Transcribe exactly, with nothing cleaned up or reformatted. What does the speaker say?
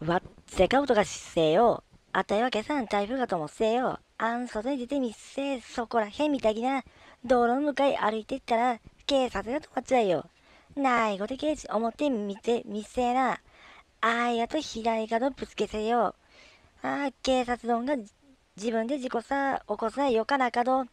わっせかおとがしっせよ。あたいは今朝ん台風かと思っせよ。あん外に出てみっせ。そこらへんみたきな。道路の向かい歩いてったら、警察が止まっちゃうよ。ないごて刑事思ってみてみっせえな。あいやと左角ぶつけせよ。ああ、警察どんが自分で事故さ起こさよかなかど。